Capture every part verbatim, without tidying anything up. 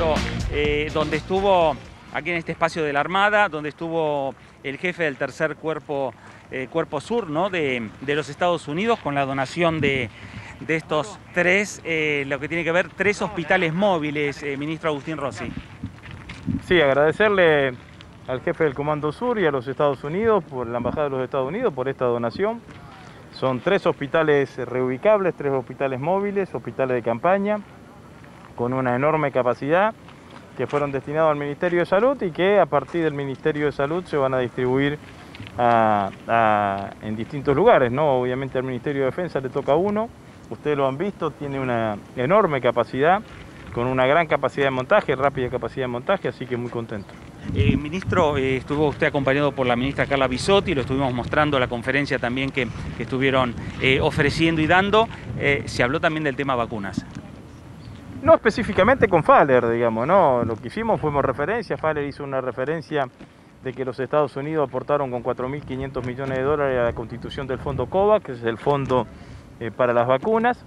cuando, eh, donde estuvo aquí en este espacio de la Armada, donde estuvo el jefe del tercer cuerpo, eh, cuerpo sur, ¿no?, de, de los Estados Unidos, con la donación de, de estos tres, eh, lo que tiene que ver, tres hospitales móviles, eh, ministro Agustín Rossi. Sí, agradecerle al jefe del Comando Sur y a los Estados Unidos, por la Embajada de los Estados Unidos, por esta donación. Son tres hospitales reubicables, tres hospitales móviles, hospitales de campaña, con una enorme capacidad, que fueron destinados al Ministerio de Salud y que a partir del Ministerio de Salud se van a distribuir a, a, en distintos lugares, ¿no? Obviamente al Ministerio de Defensa le toca uno, ustedes lo han visto, tiene una enorme capacidad, con una gran capacidad de montaje, rápida capacidad de montaje, así que muy contento. Eh, ministro, eh, estuvo usted acompañado por la ministra Carla Vizzotti, lo estuvimos mostrando a la conferencia también que, que estuvieron eh, ofreciendo y dando, eh, se habló también del tema vacunas. No específicamente con Faller, digamos, no, lo que hicimos fuimos referencias. Faller hizo una referencia de que los Estados Unidos aportaron con cuatro mil quinientos millones de dólares a la constitución del fondo COVAX, que es el fondo eh, para las vacunas,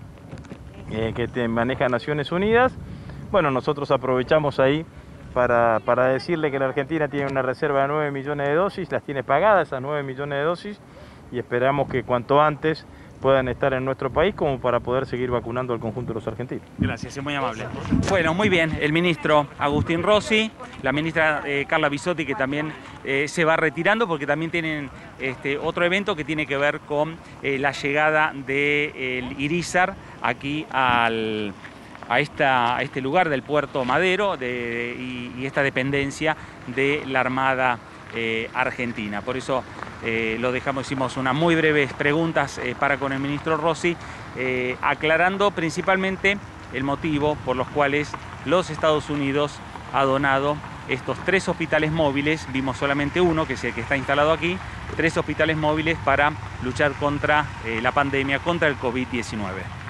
eh, que te maneja Naciones Unidas. Bueno, nosotros aprovechamos ahí para, para decirle que la Argentina tiene una reserva de nueve millones de dosis, las tiene pagadas esas nueve millones de dosis, y esperamos que cuanto antes puedan estar en nuestro país como para poder seguir vacunando al conjunto de los argentinos. Gracias, es muy amable. Bueno, muy bien, el ministro Agustín Rossi, la ministra eh, Carla Vizzotti, que también eh, se va retirando porque también tienen este, otro evento que tiene que ver con eh, la llegada del Irizar aquí al, a, esta, a este lugar del Puerto Madero de, y, y esta dependencia de la Armada eh, Argentina. Por eso Eh, lo dejamos, hicimos unas muy breves preguntas eh, para con el ministro Rossi, eh, aclarando principalmente el motivo por los cuales los Estados Unidos ha donado estos tres hospitales móviles, vimos solamente uno, que es el que está instalado aquí, tres hospitales móviles para luchar contra eh, la pandemia, contra el COVID diecinueve.